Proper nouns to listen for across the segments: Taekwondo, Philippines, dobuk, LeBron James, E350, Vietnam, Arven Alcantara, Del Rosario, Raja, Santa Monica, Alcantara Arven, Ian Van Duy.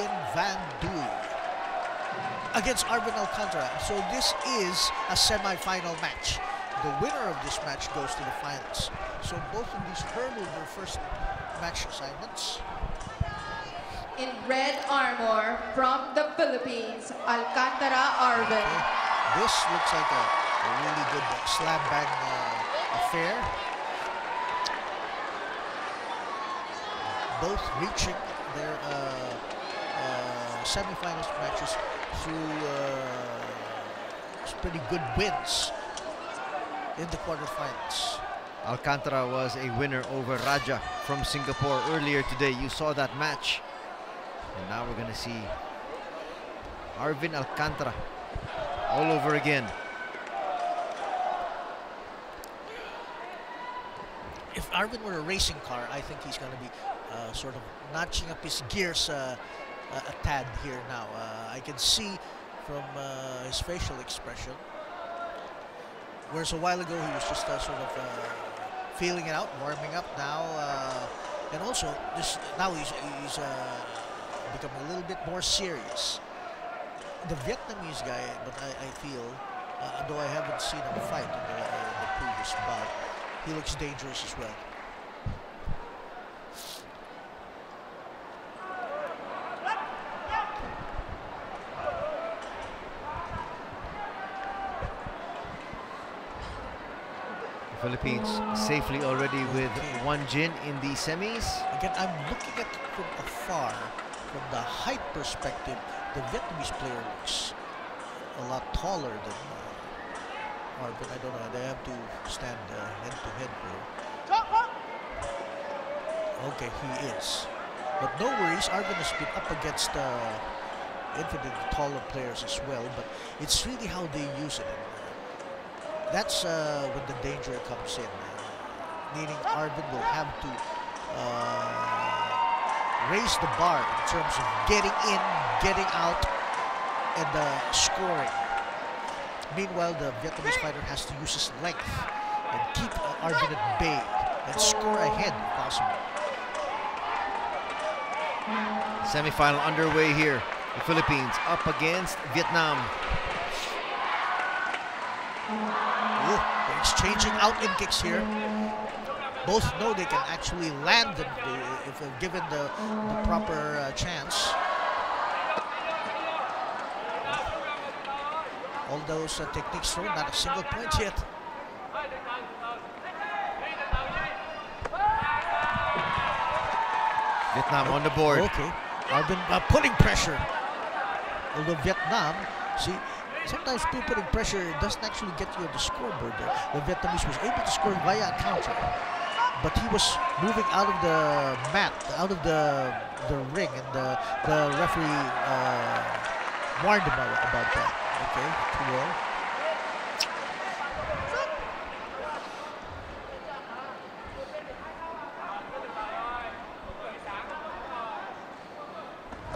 Ian Van Duy against Arven Alcantara. So this is a semi-final match. The winner of this match goes to the finals. So both of these hurdle their first match assignments. In red armor from the Philippines, Alcantara Arven. Okay. This looks like a really good slab bag affair. Both reaching their semifinals matches through pretty good wins in the quarterfinals. Alcantara was a winner over Raja from Singapore earlier today. You saw that match. And now we're going to see Arven Alcantara all over again. If Arven were a racing car, I think he's going to be sort of notching up his gears a tad here now. I can see from his facial expression. Whereas a while ago he was just sort of feeling it out, warming up now, and also this now he's become a little bit more serious. The Vietnamese guy, but I feel, though I haven't seen him fight in the previous bout, he looks dangerous as well. Philippines safely already with one jin in the semis. Again, I'm looking at it from afar. From the height perspective, the Vietnamese player looks a lot taller than Arven. I don't know, they have to stand head to head here. Okay, he is. But no worries, Arven has been up against infinitely taller players as well, but it's really how they use it. That's when the danger comes in, meaning Arven will have to raise the bar in terms of getting in, getting out, and scoring. Meanwhile, the Vietnamese fighter has to use his length and keep Arven at bay and score ahead if possible. Semi-final underway here. The Philippines up against Vietnam. They're exchanging out in kicks here. Both know they can actually land them if they're given the proper chance. All those techniques thrown, not a single point yet. Vietnam on the board. Okay, Arven putting pressure. Although Vietnam, see, sometimes putting pressure doesn't actually get you on the scoreboard there. The Vietnamese was able to score via a counter, but he was moving out of the mat, out of the ring, and the referee warned him about that. Okay, 2-0.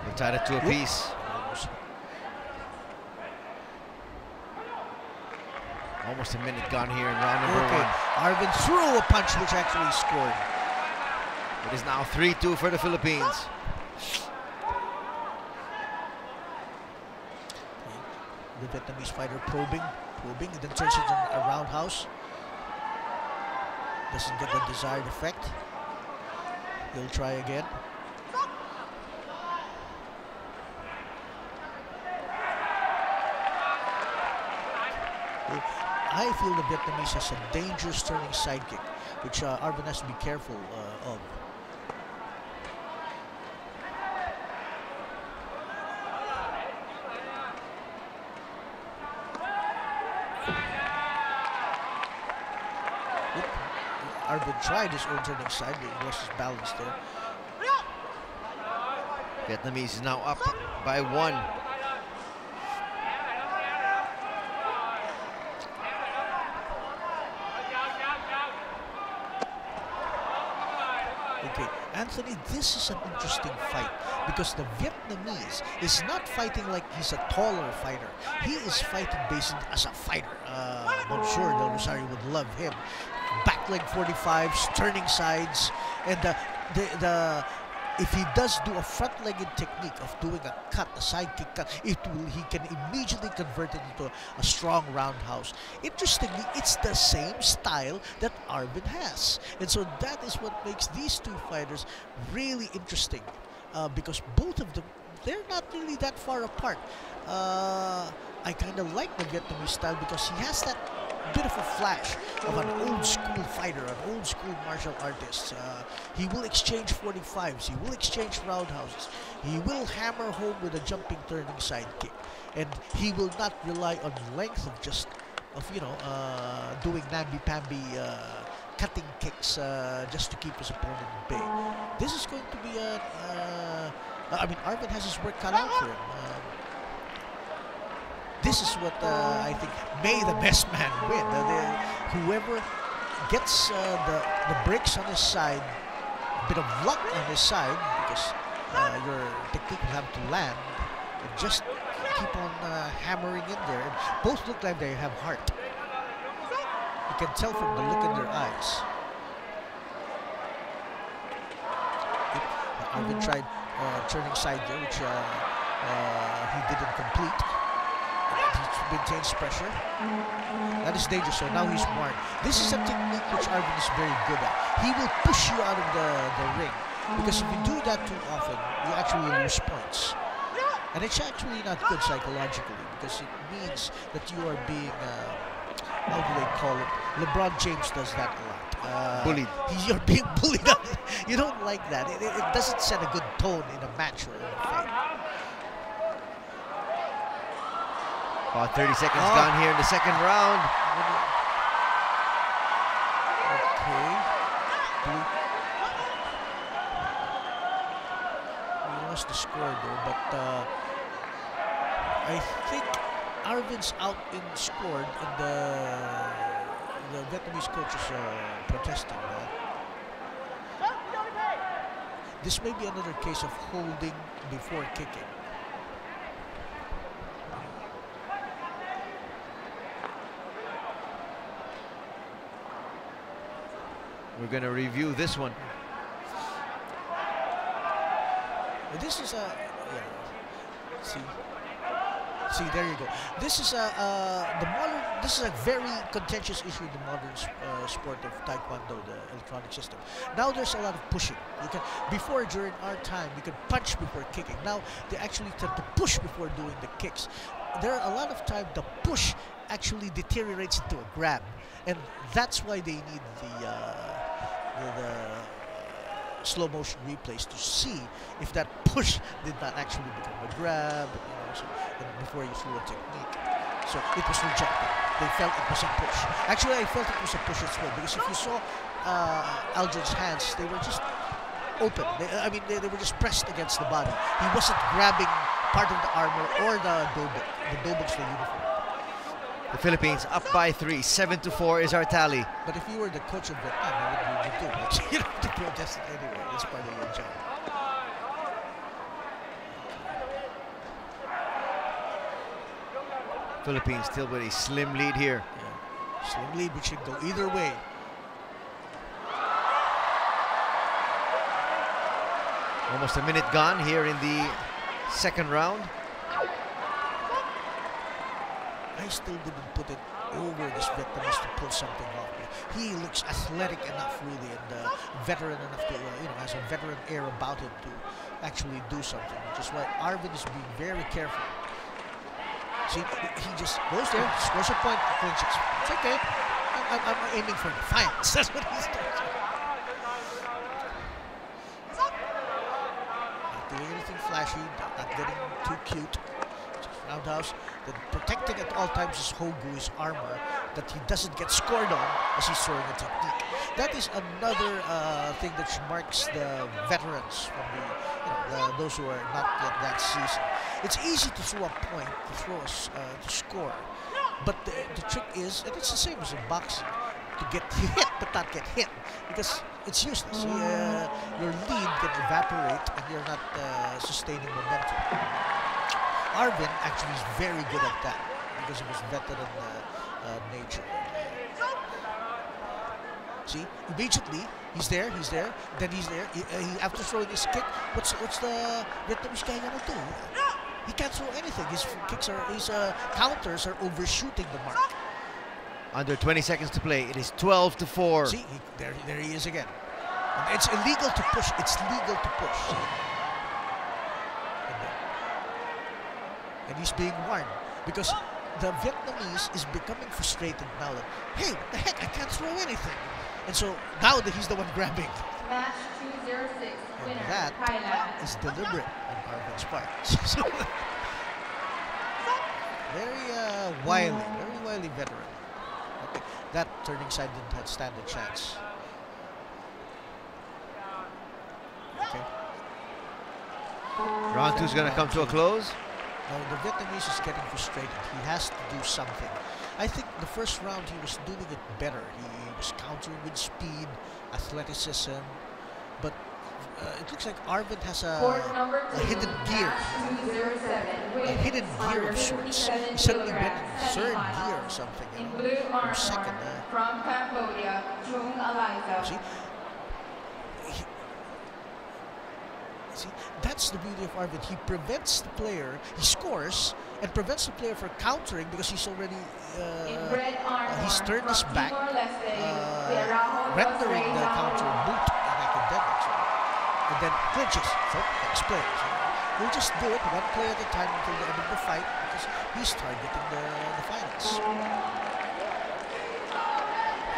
They tied it to a piece. Almost a minute gone here in round number one. Arven threw a punch which actually scored. It is now 3-2 for the Philippines. The Vietnamese fighter probing, and then turns it in a roundhouse. Doesn't get the desired effect. He'll try again. I feel the Vietnamese has a dangerous turning sidekick, which Arven has to be careful of. Arven tried his own turning side, but he lost his balance there. Vietnamese is now up by one. Okay, Anthony, this is an interesting fight because the Vietnamese is not fighting like he's a taller fighter. He is fighting basically as a fighter. Monsieur Del Rosario would love him. Back leg 45s, turning sides, and the if he does do a front-legged technique of doing a cut, a sidekick cut, he can immediately convert it into a strong roundhouse. Interestingly, it's the same style that Arven has. And so that is what makes these two fighters really interesting, because both of them, they're not really that far apart. I kind of like the Vietnamese style because he has that bit of a flash of an old-school fighter, an old-school martial artist. He will exchange 45s, he will exchange roundhouses, he will hammer home with a jumping, turning sidekick, and he will not rely on length of just, doing namby-pamby cutting kicks just to keep his opponent at bay. This is going to be a... Arven has his work cut out for him. This is what I think, may the best man win. Whoever gets the bricks on his side, a bit of luck on his side, because your technique will have to land, and just keep on hammering in there. And both look like they have heart. You can tell from the look in their eyes. Arven tried turning side there, which he didn't complete. Maintains pressure. That is dangerous. So now he's marked. This is a technique which Arven is very good at. He will push you out of the ring, because if you do that too often, you actually lose points, and it's actually not good psychologically, because it means that you are being how do they call it? LeBron James does that a lot. Bullied. You're being bullied. You don't like that. It doesn't set a good tone in a match or in a fight. About 30 seconds gone here in the second round. Okay. We lost the score though, but I think Arvin's out in scored, and the Vietnamese coach is protesting that. This may be another case of holding before kicking. We're going to review this one. This is a... Yeah. See, there you go. This is a... This is a very contentious issue in the modern sport of Taekwondo, the electronic system. Now there's a lot of pushing. Before, during our time, you could punch before kicking. Now they actually tend to push before doing the kicks. There are a lot of times the push actually deteriorates into a grab. And that's why they need the slow motion replays to see if that push did not actually become a grab, and before you threw a technique. So it was rejected. They felt it was a push. Actually, I felt it was a push as well, because if you saw Algin's hands, they were just open. They were just pressed against the body. He wasn't grabbing part of the armor or the dobuk. The dobuk's the uniform. The Philippines up by 3, 7-4 is our tally. But if you were the coach of Vietnam, what would you do? You don't have to protest it anyway. That's part of your job. Philippines still with a slim lead here. Yeah. Slim lead, which should go either way. Almost a minute gone here in the second round. I still didn't put it over this Vietnamese to pull something off. He looks athletic enough, really, and veteran enough to, has a veteran air about him to actually do something, which is why Arven is being very careful. See, he just goes there, scores a point, clinches. It's okay. I'm aiming for defiance. That's what he's doing. Not doing anything flashy, not getting too cute. Roundhouse, that protecting at all times his Hogu's armor, that he doesn't get scored on as he's throwing a technique. That is another thing that marks the veterans, from those who are not yet that seasoned. It's easy to throw a point, to score, but the trick is, and it's the same as in boxing, to get hit but not get hit, because it's useless. Your lead can evaporate and you're not sustaining momentum. Arven actually is very good at that because of his veteran nature. See, immediately he's there, then he's there. He after throwing his kick, what's the Vietnamese guy gonna do? He can't throw anything. His kicks are, his counters are overshooting the mark. Under 20 seconds to play. It is 12-4. See, there he is again. And it's illegal to push. It's legal to push. And he's being warned because the Vietnamese is becoming frustrated now that, hey, what the heck, I can't throw anything. And so now that he's the one grabbing. Match 206, and winner, that Thailand. Is deliberate on Arven's part. very wily veteran. Okay. That turning side didn't stand a chance. Okay. Round two is going to come to a close. Now the Vietnamese is getting frustrated. He has to do something. I think the first round he was doing it better. He was countering with speed, athleticism, but it looks like Arven has a hidden gear. A hidden gear of sorts. He suddenly went in third gear or something. Or second. From Cambodia, Jung Eliza. See? See, that's the beauty of Arven. He prevents the player, he scores, and prevents the player from countering because he's already, he's turned his back, rendering the counter boot and academic, and then clinches for next player. So we'll just do it one player at a time until the end of the fight because he's targeting the finals.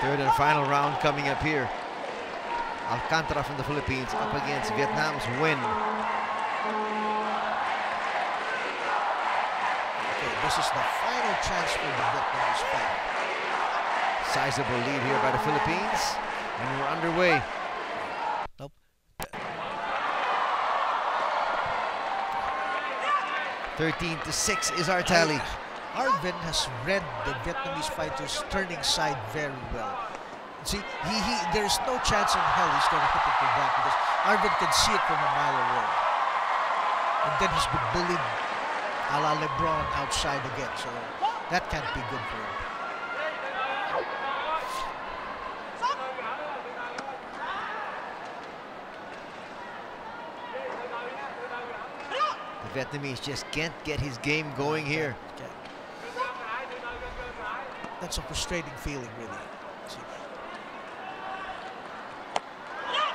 Third and final round coming up here. Alcantara from the Philippines up against Vietnam's win. Okay, this is the final chance for the Vietnamese fight. Sizable lead here by the Philippines, and we're underway. Nope. Yeah. 13-6 is our tally. Arven has read the Vietnamese fighters' turning side very well. See, there's no chance in hell he's going to hit it with that because Arven can see it from a mile away. And then he's been bullied a la LeBron outside again, so that can't be good for him. The Vietnamese just can't get his game going here. That's a frustrating feeling, really.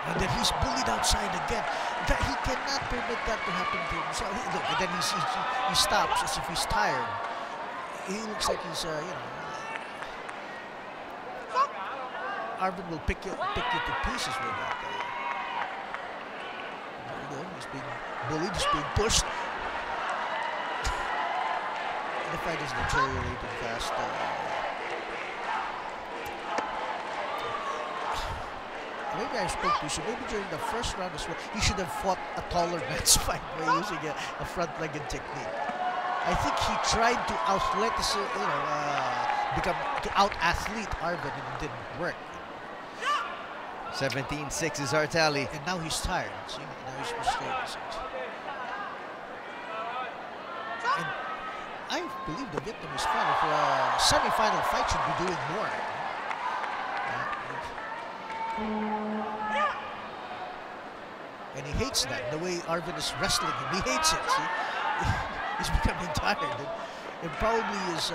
And then he's bullied outside again. That he cannot permit that to happen to himself. Look, and then he stops as if he's tired. He looks like he's, you know. Arven will pick you to pieces with that. There you go. He's being bullied. He's being pushed. The fight is deteriorating fast. Maybe I spoke to you, so maybe during the first round as well, he should have fought a taller man's fight by using a front-legged technique. I think he tried to out-athlete Arven, and it didn't work. 17-6 is our tally. And now he's tired, see? Now he's frustrated. And I believe the Vietnamese fan, if a semi-final fight should be doing more. And he hates that, the way Arven is wrestling him. He hates it, see? He's becoming tired and probably is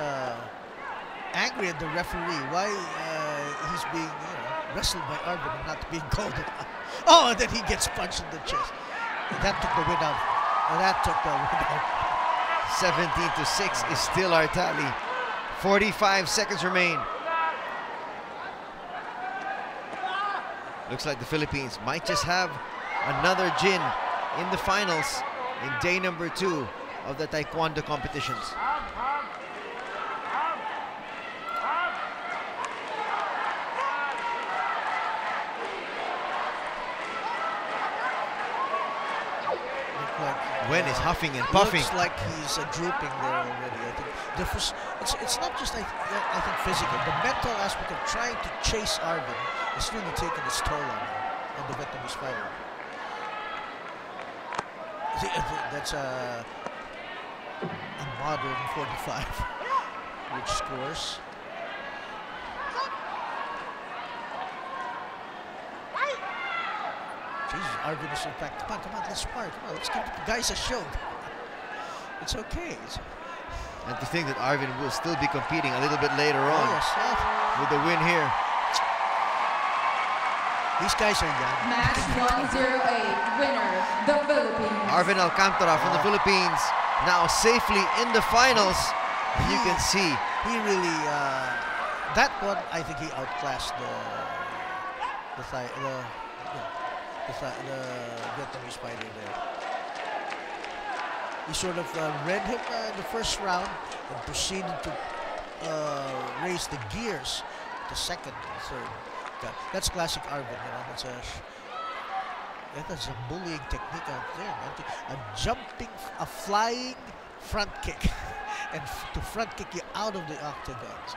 angry at the referee. Why he's being wrestled by Arven and not being called out. Oh, and then he gets punched in the chest. And that took the win out. And that took the win out. 17-6 is still our tally. 45 seconds remain. Looks like the Philippines might just have another gin in the finals in day number 2 of the Taekwondo competitions. Wen is huffing and puffing. Looks like he's drooping there already. I think the first, it's not just I think physical. The mental aspect of trying to chase Arven is really taking its toll on him, on the Vietnamese fighter. That's a modern 45, which scores. Arven is in fact, come on, let's spark. Well, let's give the guys a show. It's okay. And to think that Arven will still be competing a little bit later on with the win here. These guys are young. Match 108 winner, the Philippines. Arven Alcantara from the Philippines, now safely in the finals. You can see. He really, that one, I think he outclassed the Vietnamese fighter there. He sort of read him in the first round and proceeded to raise the gears to second and third. That's classic Arven, you know. That's a bullying technique out there. A jumping, a flying front kick, and to front kick you out of the octagon.